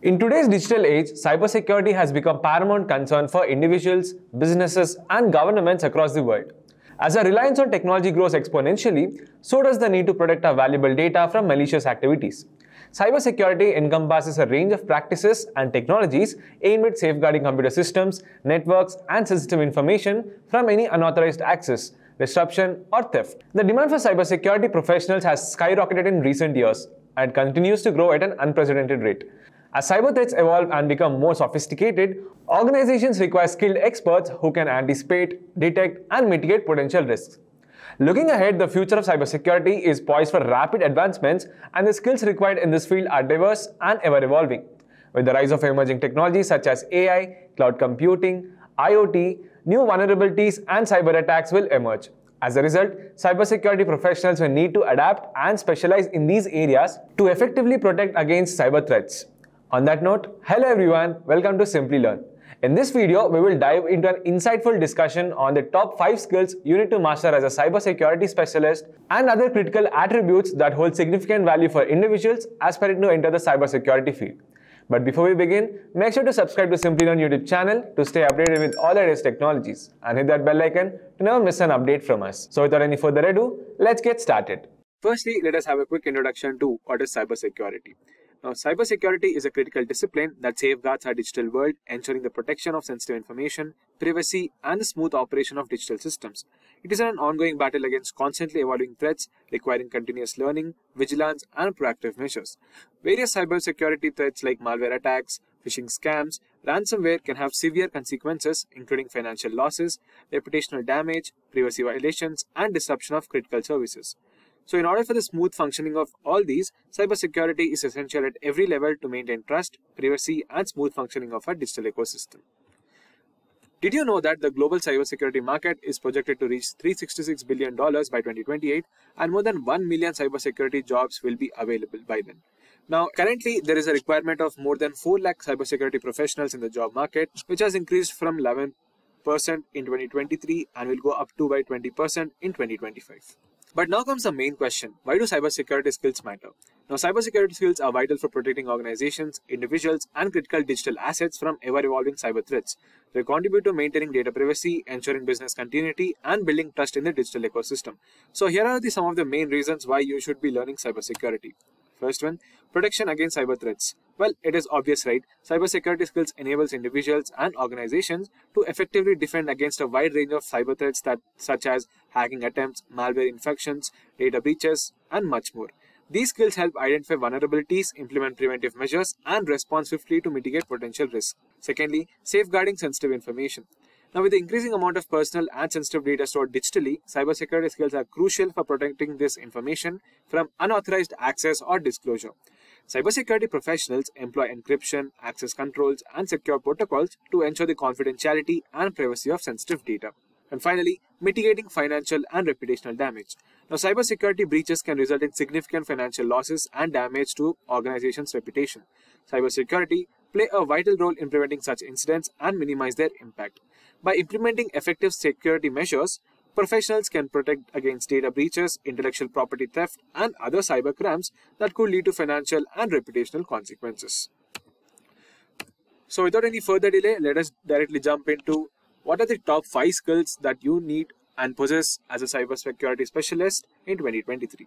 In today's digital age, cybersecurity has become paramount concern for individuals, businesses, and governments across the world. As our reliance on technology grows exponentially, so does the need to protect our valuable data from malicious activities. Cybersecurity encompasses a range of practices and technologies aimed at safeguarding computer systems, networks, and sensitive information from any unauthorized access, disruption, or theft. The demand for cybersecurity professionals has skyrocketed in recent years and continues to grow at an unprecedented rate. As cyber threats evolve and become more sophisticated, organizations require skilled experts who can anticipate, detect, and mitigate potential risks. Looking ahead, the future of cybersecurity is poised for rapid advancements, and the skills required in this field are diverse and ever-evolving. With the rise of emerging technologies such as AI, cloud computing, IoT, new vulnerabilities and cyber attacks will emerge. As a result, cybersecurity professionals will need to adapt and specialize in these areas to effectively protect against cyber threats. On that note, hello everyone, welcome to Simplilearn. In this video, we will dive into an insightful discussion on the top 5 skills you need to master as a cybersecurity specialist and other critical attributes that hold significant value for individuals aspiring to enter the cybersecurity field. But before we begin, make sure to subscribe to Simplilearn YouTube channel to stay updated with all the latest technologies and hit that bell icon to never miss an update from us. So without any further ado, let's get started. Firstly, let us have a quick introduction to what is cybersecurity. Now, cybersecurity is a critical discipline that safeguards our digital world, ensuring the protection of sensitive information, privacy, and the smooth operation of digital systems. It is an ongoing battle against constantly evolving threats, requiring continuous learning, vigilance, and proactive measures. Various cybersecurity threats like malware attacks, phishing scams, ransomware can have severe consequences, including financial losses, reputational damage, privacy violations, and disruption of critical services. So in order for the smooth functioning of all these, cybersecurity is essential at every level to maintain trust, privacy, and smooth functioning of our digital ecosystem. Did you know that the global cybersecurity market is projected to reach $366 billion by 2028, and more than 1 million cybersecurity jobs will be available by then? Now, currently, there is a requirement of more than 4 lakh cybersecurity professionals in the job market, which has increased from 11% in 2023 and will go up to by 20% in 2025. But now comes the main question, why do cybersecurity skills matter? Now, cybersecurity skills are vital for protecting organizations, individuals, and critical digital assets from ever-evolving cyber threats. They contribute to maintaining data privacy, ensuring business continuity, and building trust in the digital ecosystem. So here are some of the main reasons why you should be learning cybersecurity. First one, protection against cyber threats. Well, it is obvious, right? Cybersecurity skills enables individuals and organizations to effectively defend against a wide range of cyber threats such as hacking attempts, malware infections, data breaches, and much more. These skills help identify vulnerabilities, implement preventive measures, and respond swiftly to mitigate potential risks. Secondly, safeguarding sensitive information. Now, with the increasing amount of personal and sensitive data stored digitally, cybersecurity skills are crucial for protecting this information from unauthorized access or disclosure. Cybersecurity professionals employ encryption, access controls, and secure protocols to ensure the confidentiality and privacy of sensitive data. And finally, mitigating financial and reputational damage. Now, cybersecurity breaches can result in significant financial losses and damage to organizations' reputation. Cybersecurity play a vital role in preventing such incidents and minimize their impact. By implementing effective security measures, professionals can protect against data breaches, intellectual property theft, and other cyber crimes that could lead to financial and reputational consequences. So without any further delay, let us directly jump into what are the top 5 skills that you need and possess as a cybersecurity specialist in 2023.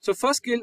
So first skill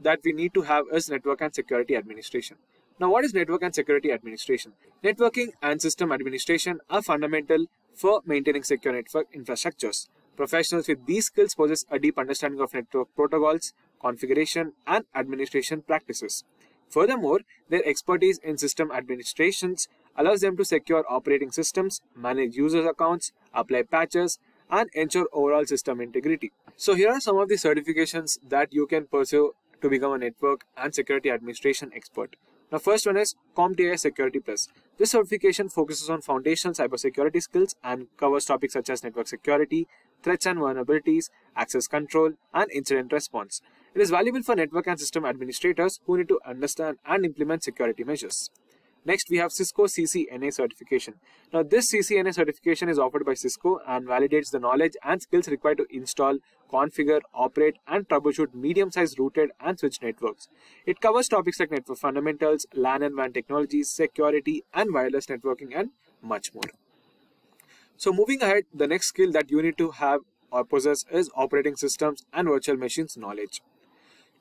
that we need to have is network and security administration. Now, what is network and security administration? Networking and system administration are fundamental for maintaining secure network infrastructures. Professionals with these skills possess a deep understanding of network protocols, configuration, and administration practices. Furthermore, their expertise in system administrations allows them to secure operating systems, manage user accounts, apply patches, and ensure overall system integrity. So here are some of the certifications that you can pursue to become a network and security administration expert. Now, first one is CompTIA Security+. This certification focuses on foundational cybersecurity skills and covers topics such as network security, threats and vulnerabilities, access control, and incident response. It is valuable for network and system administrators who need to understand and implement security measures. Next, we have Cisco CCNA certification. Now, this CCNA certification is offered by Cisco and validates the knowledge and skills required to install, configure, operate, and troubleshoot medium-sized routed and switched networks. It covers topics like network fundamentals, LAN and WAN technologies, security, and wireless networking, and much more. So, moving ahead, the next skill that you need to have or possess is operating systems and virtual machines knowledge.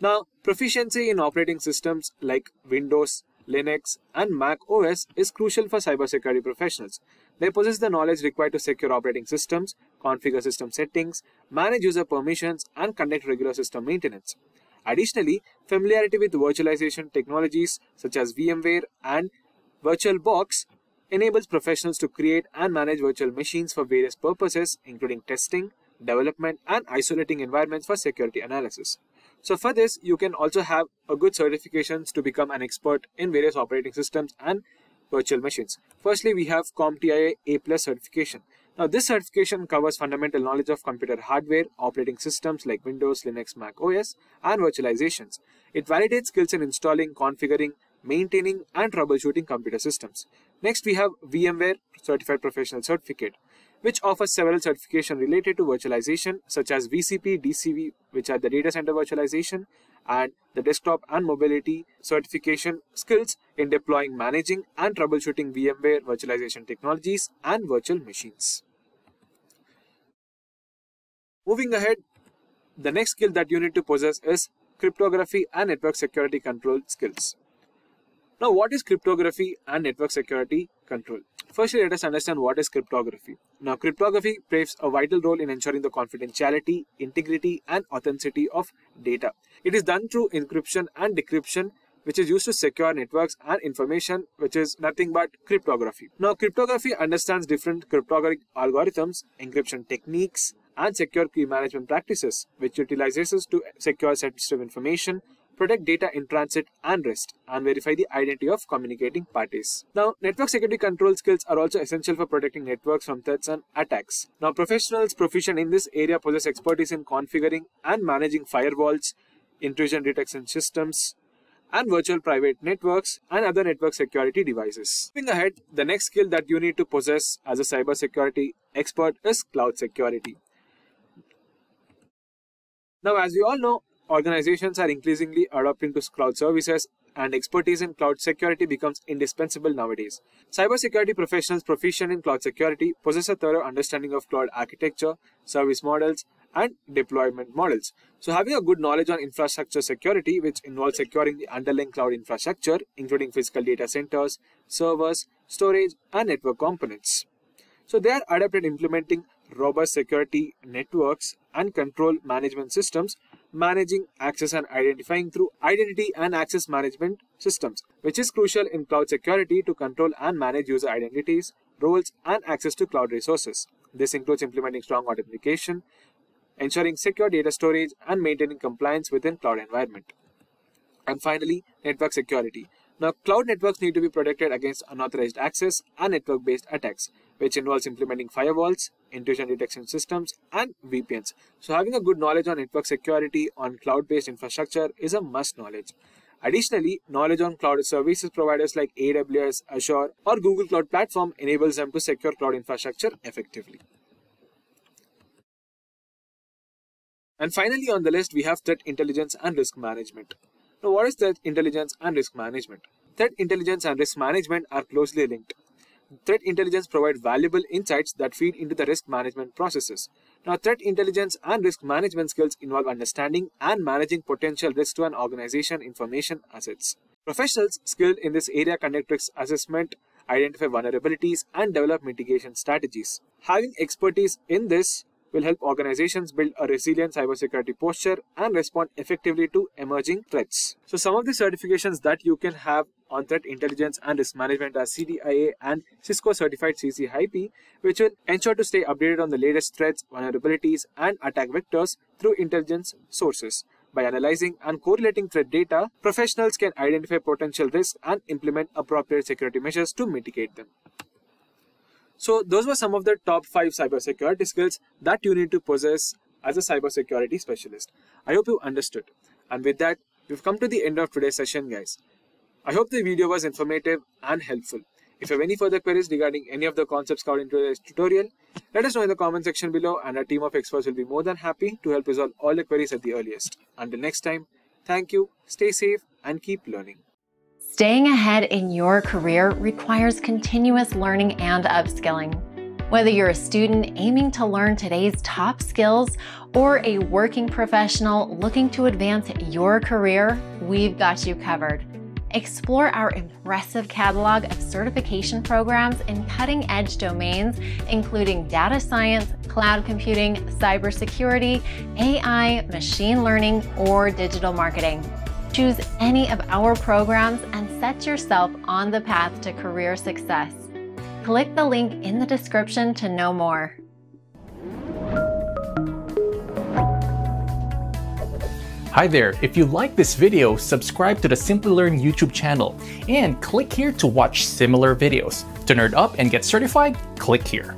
Now, proficiency in operating systems like Windows, Linux, and Mac OS is crucial for cybersecurity professionals. They possess the knowledge required to secure operating systems, configure system settings, manage user permissions, and conduct regular system maintenance. Additionally, familiarity with virtualization technologies such as VMware and VirtualBox enables professionals to create and manage virtual machines for various purposes, including testing, development, and isolating environments for security analysis. So for this, you can also have a good certifications to become an expert in various operating systems and virtual machines. Firstly, we have CompTIA A+ certification. Now, this certification covers fundamental knowledge of computer hardware, operating systems like Windows, Linux, Mac OS, and virtualizations. It validates skills in installing, configuring, maintaining, and troubleshooting computer systems. Next, we have VMware Certified Professional Certificate, which offers several certifications related to virtualization, such as VCP, DCV, which are the data center virtualization, and the desktop and mobility certification skills in deploying, managing, and troubleshooting VMware virtualization technologies and virtual machines. Moving ahead, the next skill that you need to possess is cryptography and network security control skills. Now, what is cryptography and network security control? Firstly, let us understand what is cryptography. Now, cryptography plays a vital role in ensuring the confidentiality, integrity, and authenticity of data. It is done through encryption and decryption, which is used to secure networks and information, which is nothing but cryptography. Now, cryptography understands different cryptographic algorithms, encryption techniques, and secure key management practices, which utilizes to secure sensitive information, protect data in transit and rest, and verify the identity of communicating parties. Now, network security control skills are also essential for protecting networks from threats and attacks. Now, professionals proficient in this area possess expertise in configuring and managing firewalls, intrusion detection systems, and virtual private networks and other network security devices. Moving ahead, the next skill that you need to possess as a cybersecurity expert is cloud security. Now, as we all know, organizations are increasingly adopting to cloud services, and expertise in cloud security becomes indispensable nowadays. Cybersecurity professionals proficient in cloud security possess a thorough understanding of cloud architecture, service models, and deployment models. So having a good knowledge on infrastructure security, which involves securing the underlying cloud infrastructure, including physical data centers, servers, storage, and network components. So they are adept at implementing robust security networks and control management systems, managing access and identifying through identity and access management systems, which is crucial in cloud security to control and manage user identities, roles, and access to cloud resources. This includes implementing strong authentication, ensuring secure data storage, and maintaining compliance within cloud environment. And finally, network security. Now, cloud networks need to be protected against unauthorized access and network-based attacks, which involves implementing firewalls, intrusion detection systems, and VPNs. So having a good knowledge on network security on cloud-based infrastructure is a must knowledge. Additionally, knowledge on cloud services providers like AWS, Azure, or Google Cloud Platform enables them to secure cloud infrastructure effectively. And finally, on the list, we have threat intelligence and risk management. Now, what is threat intelligence and risk management? Threat intelligence and risk management are closely linked. Threat intelligence provides valuable insights that feed into the risk management processes. Now, threat intelligence and risk management skills involve understanding and managing potential risks to an organization information assets. Professionals skilled in this area conduct risk assessment, identify vulnerabilities, and develop mitigation strategies. Having expertise in this will help organizations build a resilient cybersecurity posture and respond effectively to emerging threats. So some of the certifications that you can have on threat intelligence and risk management are CDIA and Cisco Certified CCIP, which will ensure to stay updated on the latest threats, vulnerabilities, and attack vectors through intelligence sources. By analyzing and correlating threat data, professionals can identify potential risks and implement appropriate security measures to mitigate them. So those were some of the top 5 cybersecurity skills that you need to possess as a cybersecurity specialist. I hope you understood. And with that, we've come to the end of today's session, guys. I hope the video was informative and helpful. If you have any further queries regarding any of the concepts covered in today's tutorial, let us know in the comment section below, and our team of experts will be more than happy to help resolve all the queries at the earliest. Until next time, thank you, stay safe, and keep learning. Staying ahead in your career requires continuous learning and upskilling. Whether you're a student aiming to learn today's top skills or a working professional looking to advance your career, we've got you covered. Explore our impressive catalog of certification programs in cutting-edge domains, including data science, cloud computing, cybersecurity, AI, machine learning, or digital marketing. Choose any of our programs and set yourself on the path to career success. Click the link in the description to know more. Hi there, if you like this video, subscribe to the Simplilearn YouTube channel and click here to watch similar videos. To nerd up and get certified, click here.